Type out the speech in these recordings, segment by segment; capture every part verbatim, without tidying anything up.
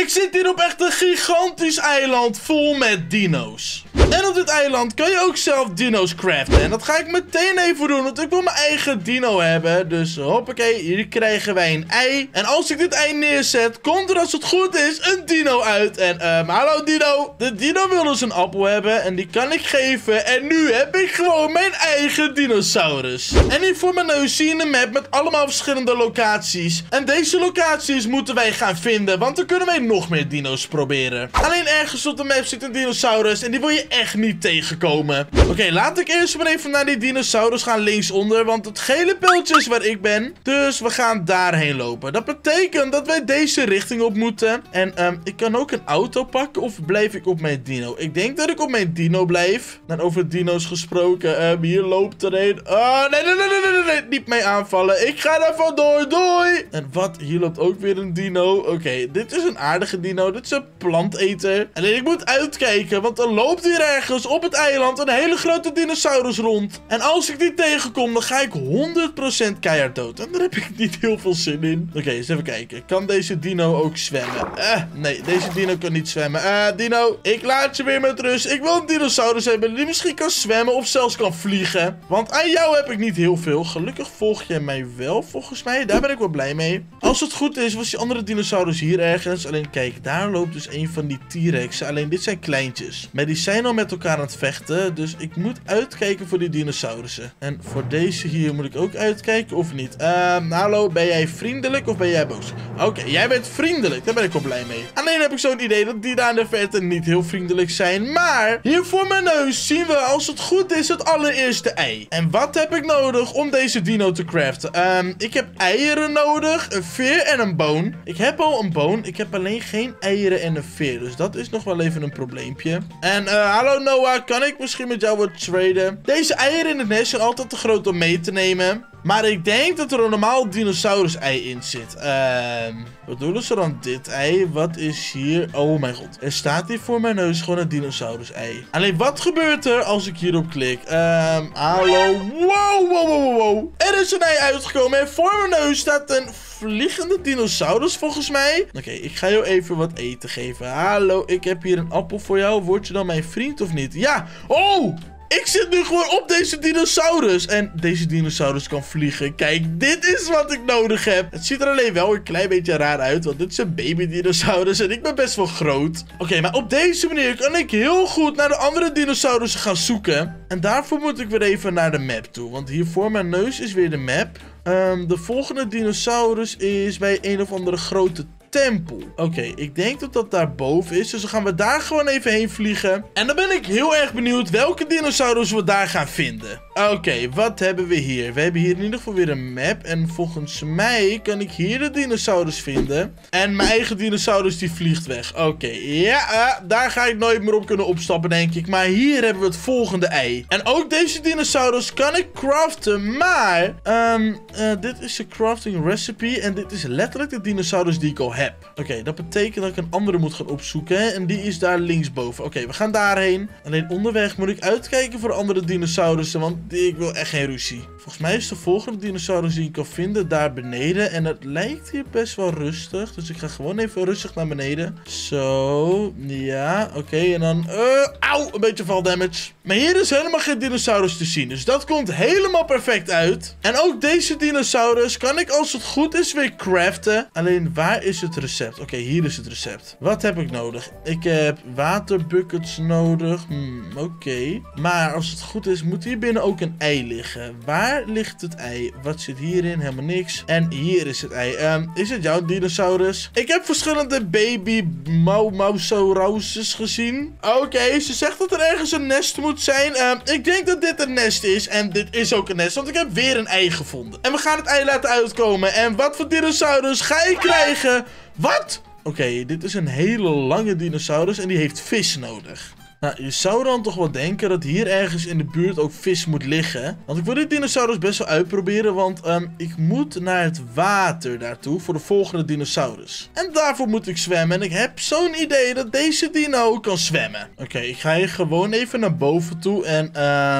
Ik zit hier op echt een gigantisch eiland vol met dino's. En op dit eiland kan je ook zelf dino's craften. En dat ga ik meteen even doen, want ik wil mijn eigen dino hebben. Dus hoppakee, hier krijgen wij een ei. En als ik dit ei neerzet, komt er als het goed is een dino uit. En ehm, um, hallo dino. De dino wil dus een appel hebben en die kan ik geven. En nu heb ik gewoon mijn eigen dinosaurus. En hier voor mijn neus zie je een map met allemaal verschillende locaties. En deze locaties moeten wij gaan vinden, want dan kunnen wij nog meer dino's proberen. Alleen ergens op de map zit een dinosaurus en die wil je echt niet tegenkomen. Oké, okay, laat ik eerst maar even naar die dinosaurus gaan linksonder, want het gele pijltje is waar ik ben. Dus we gaan daarheen lopen. Dat betekent dat wij deze richting op moeten. En um, ik kan ook een auto pakken of blijf ik op mijn dino? Ik denk dat ik op mijn dino blijf. Dan over dino's gesproken. Um, hier loopt er een. Oh, nee, nee, nee, nee, nee, nee. Niet mee aanvallen. Ik ga daar vandoor. Doei. En wat? Hier loopt ook weer een dino. Oké, okay, dit is een aardige dino. Dit is een planteter. Alleen ik moet uitkijken, want er loopt hier ergens op het eiland een hele grote dinosaurus rond. En als ik die tegenkom, dan ga ik honderd procent keihard dood. En daar heb ik niet heel veel zin in. Oké, okay, eens even kijken. Kan deze dino ook zwemmen? Eh, nee, deze dino kan niet zwemmen. Eh, uh, dino, ik laat je weer met rust. Ik wil een dinosaurus hebben die misschien kan zwemmen of zelfs kan vliegen. Want aan jou heb ik niet heel veel. Gelukkig volg jij mij wel, volgens mij. Daar ben ik wel blij mee. Als het goed is, was die andere dinosaurus hier ergens. Alleen kijk, daar loopt dus een van die T-Rexen. Alleen dit zijn kleintjes. Maar die zijn al met elkaar aan het vechten. Dus ik moet uitkijken voor die dinosaurussen. En voor deze hier moet ik ook uitkijken of niet? Uh, hallo, ben jij vriendelijk of ben jij boos? Oké, okay, jij bent vriendelijk. Daar ben ik wel blij mee. Alleen heb ik zo'n idee dat die daar in de verte niet heel vriendelijk zijn. Maar hier voor mijn neus zien we als het goed is het allereerste ei. En wat heb ik nodig om deze dino te craften? Um, ik heb eieren nodig, een veer en een boon. Ik heb al een boon. Ik heb alleen geen eieren en een veer. Dus dat is nog wel even een probleempje. En uh, hallo Noah, kan ik misschien met jou wat traden? Deze eieren in het nest zijn altijd te groot om mee te nemen. Maar ik denk dat er een normaal dinosaurus-ei in zit. Um, wat doen ze dan? Dit ei? Wat is hier? Oh mijn god. Er staat hier voor mijn neus gewoon een dinosaurus-ei. Alleen wat gebeurt er als ik hierop klik? Um, hallo. Wow, wow, wow, wow. Er is een ei uitgekomen en voor mijn neus staat een vliegende dinosaurus volgens mij. Oké, okay, ik ga jou even wat eten geven. Hallo, ik heb hier een appel voor jou. Word je dan mijn vriend of niet? Ja. Oh! Ik zit nu gewoon op deze dinosaurus. En deze dinosaurus kan vliegen. Kijk, dit is wat ik nodig heb. Het ziet er alleen wel een klein beetje raar uit. Want dit is een baby dinosaurus. En ik ben best wel groot. Oké, okay, maar op deze manier kan ik heel goed naar de andere dinosaurussen gaan zoeken. En daarvoor moet ik weer even naar de map toe. Want hier voor mijn neus is weer de map. Um, de volgende dinosaurus is bij een of andere grote tempel. Oké, okay, ik denk dat dat daarboven is. Dus dan gaan we daar gewoon even heen vliegen. En dan ben ik heel erg benieuwd welke dinosaurus we daar gaan vinden. Oké, okay, wat hebben we hier? We hebben hier in ieder geval weer een map. En volgens mij kan ik hier de dinosaurus vinden. En mijn eigen dinosaurus die vliegt weg. Oké, okay, ja, uh, daar ga ik nooit meer op kunnen opstappen denk ik. Maar hier hebben we het volgende ei. En ook deze dinosaurus kan ik craften. Maar, um, uh, dit is de crafting recipe. En dit is letterlijk de dinosaurus die ik al heb. Oké, okay, dat betekent dat ik een andere moet gaan opzoeken. Hè? En die is daar linksboven. Oké, okay, we gaan daarheen. Alleen onderweg moet ik uitkijken voor andere dinosaurussen. Want ik wil echt geen ruzie. Volgens mij is de volgende dinosaurus die ik kan vinden daar beneden. En het lijkt hier best wel rustig. Dus ik ga gewoon even rustig naar beneden. Zo, ja, oké. Okay, en dan, uh, auw, een beetje fall damage. Maar hier is helemaal geen dinosaurus te zien. Dus dat komt helemaal perfect uit. En ook deze dinosaurus kan ik als het goed is weer craften. Alleen, waar is het? Het recept. Oké, okay, hier is het recept. Wat heb ik nodig? Ik heb waterbuckets nodig. Hmm, oké. Okay. Maar als het goed is, moet hier binnen ook een ei liggen. Waar ligt het ei? Wat zit hierin? Helemaal niks. En hier is het ei. Um, is het jouw dinosaurus? Ik heb verschillende baby Maumausaurus's gezien. Oké, okay, ze zegt dat er ergens een nest moet zijn. Um, ik denk dat dit een nest is. En dit is ook een nest, want ik heb weer een ei gevonden. En we gaan het ei laten uitkomen. En wat voor dinosaurus ga ik krijgen? Wat? Oké, okay, dit is een hele lange dinosaurus en die heeft vis nodig. Nou, je zou dan toch wel denken dat hier ergens in de buurt ook vis moet liggen. Want ik wil dit dinosaurus best wel uitproberen, want um, ik moet naar het water daartoe voor de volgende dinosaurus. En daarvoor moet ik zwemmen en ik heb zo'n idee dat deze dino kan zwemmen. Oké, okay, ik ga hier gewoon even naar boven toe en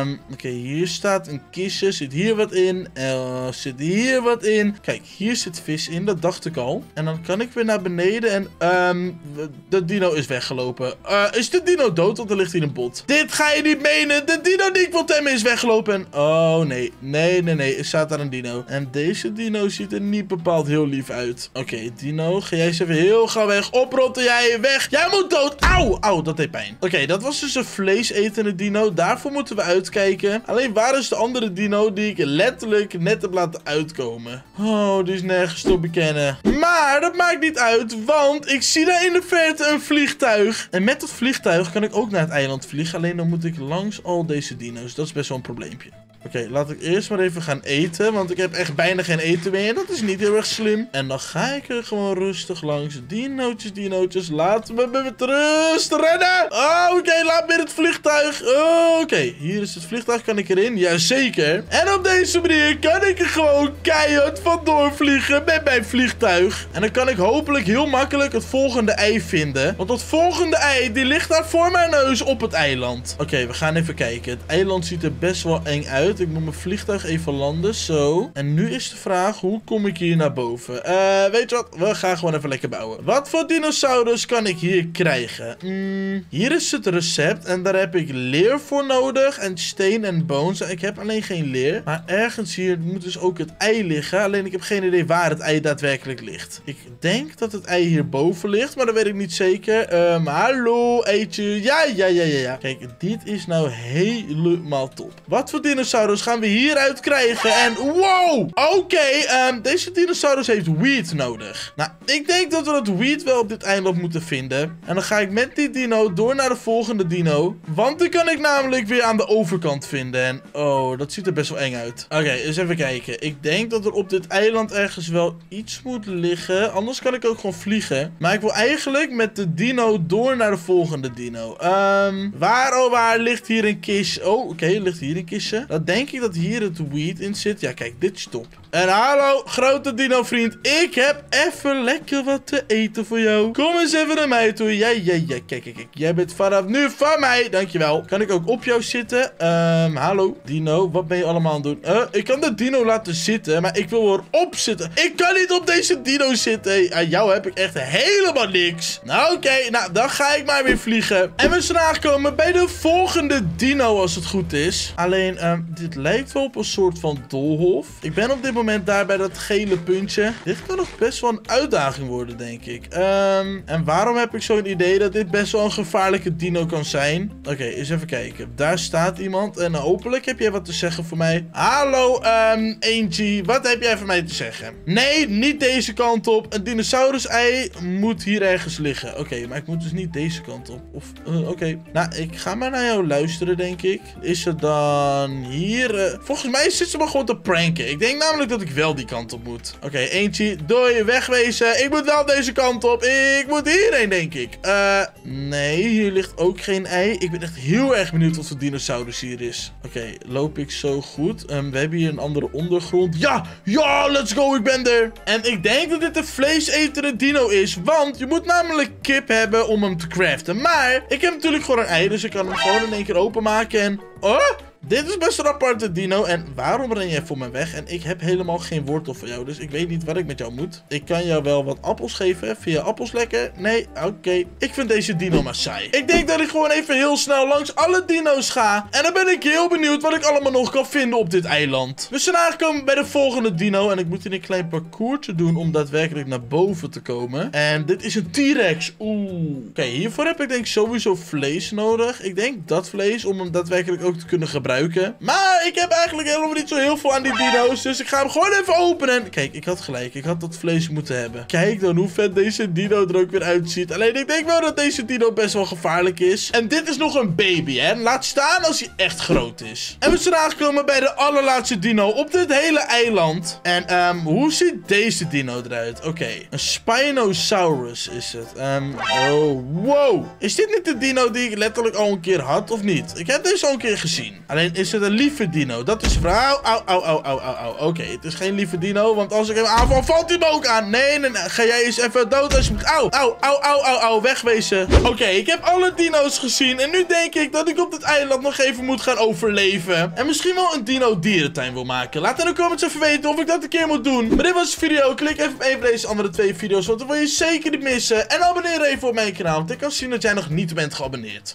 um, oké, okay, hier staat een kistje, zit hier wat in, uh, zit hier wat in. Kijk, hier zit vis in, dat dacht ik al. En dan kan ik weer naar beneden en um, de dino is weggelopen. Uh, is de dino dood? Want er ligt hier een bot. Dit ga je niet menen. De dino die ik wil temmen is weggelopen. Oh nee, nee, nee, nee. Er staat daar een dino. En deze dino ziet er niet bepaald heel lief uit. Oké, okay, dino, ga jij eens even heel gauw weg. Oprotten jij weg. Jij moet dood. Auw, auw, dat deed pijn. Oké, okay, dat was dus een vleesetende dino. Daarvoor moeten we uitkijken. Alleen waar is de andere dino die ik letterlijk net heb laten uitkomen? Oh, die is nergens te bekennen. Maar dat maakt niet uit, want ik zie daar in de verte een vliegtuig. En met dat vliegtuig kan ik ook naar het eiland vliegen. Alleen dan moet ik langs al deze dino's. Dat is best wel een probleempje. Oké, okay, laat ik eerst maar even gaan eten. Want ik heb echt bijna geen eten meer. En dat is niet heel erg slim. En dan ga ik er gewoon rustig langs. Dinootjes, dinootjes. Laat me met rust rennen. Oh, oké, okay, laat me in het vliegtuig. Oh, oké, okay. Hier is het vliegtuig. Kan ik erin? Jazeker. En op deze manier kan ik er gewoon keihard vandoor vliegen met mijn vliegtuig. En dan kan ik hopelijk heel makkelijk het volgende ei vinden. Want dat volgende ei, die ligt daar voor mij. Neus op het eiland. Oké, okay, we gaan even kijken. Het eiland ziet er best wel eng uit. Ik moet mijn vliegtuig even landen. Zo. En nu is de vraag, hoe kom ik hier naar boven? Uh, weet je wat? We gaan gewoon even lekker bouwen. Wat voor dinosaurus kan ik hier krijgen? Mm, hier is het recept. En daar heb ik leer voor nodig. En steen en bones. Ik heb alleen geen leer. Maar ergens hier moet dus ook het ei liggen. Alleen ik heb geen idee waar het ei daadwerkelijk ligt. Ik denk dat het ei hierboven ligt. Maar dat weet ik niet zeker. Um, hallo, eitje. Ja, ja, ja, ja, ja. Kijk, dit is nou helemaal top. Wat voor dinosaurus gaan we hieruit krijgen? En wow! Oké, okay, um, deze dinosaurus heeft wheat nodig. Nou, ik denk dat we dat wheat wel op dit eiland moeten vinden. En dan ga ik met die dino door naar de volgende dino. Want die kan ik namelijk weer aan de overkant vinden. En oh, dat ziet er best wel eng uit. Oké, okay, eens even kijken. Ik denk dat er op dit eiland ergens wel iets moet liggen. Anders kan ik ook gewoon vliegen. Maar ik wil eigenlijk met de dino door naar de volgende dino. Um, waar, oh waar, ligt hier een kistje? Oh, oké, okay, ligt hier een kistje. Dan denk ik dat hier het weed in zit. Ja, kijk, dit is top. En hallo, grote dino-vriend. Ik heb even lekker wat te eten voor jou. Kom eens even naar mij toe. Ja, ja, ja. Kijk, kijk, kijk. Jij bent vanaf nu van mij. Dankjewel. Kan ik ook op jou zitten? Um, hallo, dino. Wat ben je allemaal aan het doen? Uh, ik kan de dino laten zitten, maar ik wil erop zitten. Ik kan niet op deze dino zitten. Hey, aan jou heb ik echt helemaal niks. Nou, oké. Okay. Nou, dan ga ik maar weer vliegen. En we zullen aankomen bij de volgende dino, als het goed is. Alleen, um, dit lijkt wel op een soort van doolhof. Ik ben op dit moment daar bij dat gele puntje. Dit kan nog best wel een uitdaging worden, denk ik. Um, en waarom heb ik zo'n idee dat dit best wel een gevaarlijke dino kan zijn? Oké, okay, eens even kijken. Daar staat iemand en hopelijk heb jij wat te zeggen voor mij. Hallo, um, Angie. Wat heb jij voor mij te zeggen? Nee, niet deze kant op. Een dinosaurus-ei moet hier ergens liggen. Oké, okay, maar ik moet dus niet deze kant op. Of, uh, oké. Okay. Nou, ik ga maar naar jou luisteren, denk ik. Is er dan hier... Uh, volgens mij zit ze maar gewoon te pranken. Ik denk namelijk dat ik wel die kant op moet. Oké, okay, eentje. Doei, wegwezen. Ik moet wel deze kant op. Ik moet hierheen, denk ik. Uh, nee, hier ligt ook geen ei. Ik ben echt heel erg benieuwd wat voor dinosaurus hier is. Oké, okay, loop ik zo goed? Um, we hebben hier een andere ondergrond. Ja, ja, let's go, ik ben er. En ik denk dat dit een vleesetende dino is, want je moet namelijk kip hebben om hem te craften. Maar ik heb natuurlijk gewoon een ei, dus ik kan hem gewoon in één keer openmaken en... Oh! Dit is best een aparte dino. En waarom ren jij voor me weg? En ik heb helemaal geen wortel voor jou. Dus ik weet niet wat ik met jou moet. Ik kan jou wel wat appels geven. Vind je appels lekker? Nee? Oké. Okay. Ik vind deze dino maar saai. Ik denk dat ik gewoon even heel snel langs alle dino's ga. En dan ben ik heel benieuwd wat ik allemaal nog kan vinden op dit eiland. We zijn aangekomen bij de volgende dino. En ik moet hier een klein parcoursje doen om daadwerkelijk naar boven te komen. En dit is een T-Rex. Oeh. Oké, okay, hiervoor heb ik denk ik sowieso vlees nodig. Ik denk dat vlees om hem daadwerkelijk ook te kunnen gebruiken. gebruiken. Maar ik heb eigenlijk helemaal niet zo heel veel aan die dino's. Dus ik ga hem gewoon even openen. Kijk, ik had gelijk. Ik had dat vlees moeten hebben. Kijk dan hoe vet deze dino er ook weer uitziet. Alleen ik denk wel dat deze dino best wel gevaarlijk is. En dit is nog een baby, hè. Laat staan als hij echt groot is. En we zijn aangekomen bij de allerlaatste dino op dit hele eiland. En um, hoe ziet deze dino eruit? Oké, okay. Een Spinosaurus is het. Um, oh, wow. Is dit niet de dino die ik letterlijk al een keer had, of niet? Ik heb deze al een keer gezien. Alleen is het een lieve dino? Dat is vrouw. Au, au, au, au, au, au. Oké, okay, het is geen lieve dino, want als ik hem aanval, valt hij me ook aan. Nee, nee, nee. Ga jij eens even dood als je moet. Au, au, au, au, au, au. Wegwezen. Oké, okay, ik heb alle dino's gezien. En nu denk ik dat ik op dit eiland nog even moet gaan overleven. En misschien wel een dino-dierentuin wil maken. Laat in de comments even weten of ik dat een keer moet doen. Maar dit was de video. Klik even op een van deze andere twee video's, want dan wil je zeker niet missen. En abonneer even op mijn kanaal, want ik kan zien dat jij nog niet bent geabonneerd.